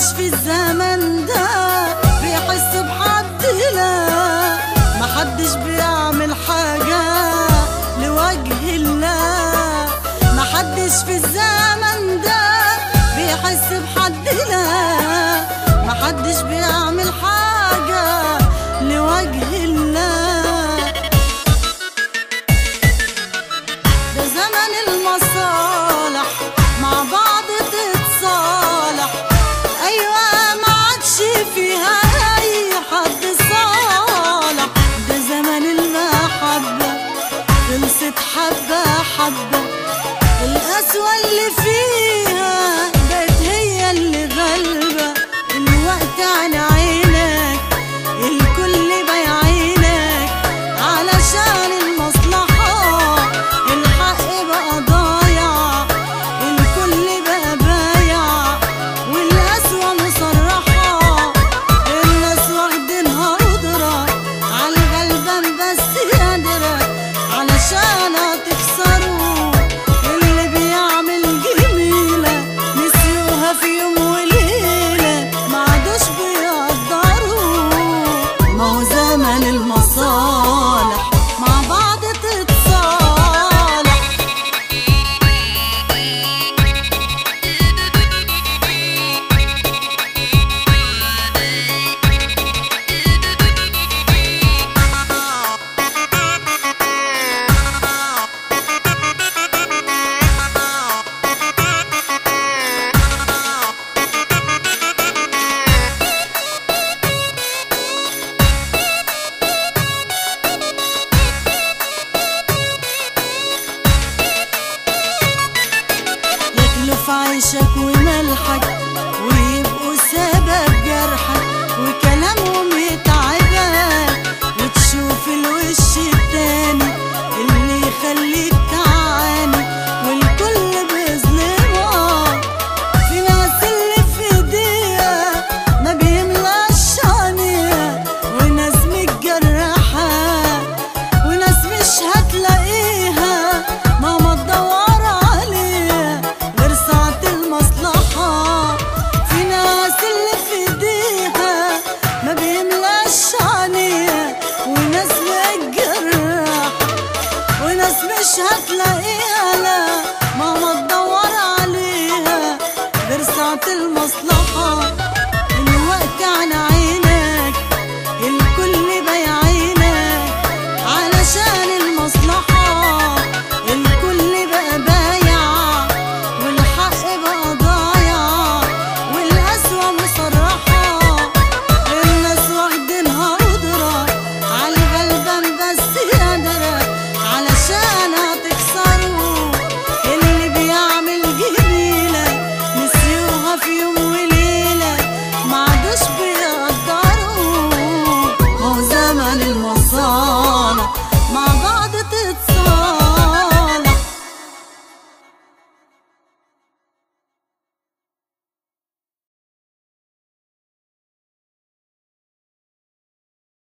عايش في الزمن ده بيحس بحد، لا محدش بيعمل حاجة لوجه الله، محدش في الزمن ده بيحس بحد، لا محدش بيعمل حاجة لوجه الله. ده زمن المصالح مع بعض تتصالح، ايوه ما عادش فيها اي حد صالح. ده زمن المحبة خلصت حبة حبة، القسوة اللي فيها بقت هي اللي غالبة. الوقت على عينك الكل بيعينك علشان المصلحة، الحق بقى ضايع الكل بقى بايع، والقسوة مصرحة الناس واخدينها قدرة على الغلبان بس قادرة علشان هتخسره. اللي بيعمل جميلة نسيوها في يوم وليلة معدوش بيقدروا. ما هو زمن المصالح مع بعض تتصالح، عيشك وملحك ويبقوا سبب جرحك، وكلامهم يتعبك وتشوف الوش التاني اللي يخليك تعاني، والكل بيظلمك. في ناس اللي في ايديها ما بيملاش عينيها، وناس متجرحة وناس مش هتلاقيها مهما تدور. مش هتلاقيها لا ماما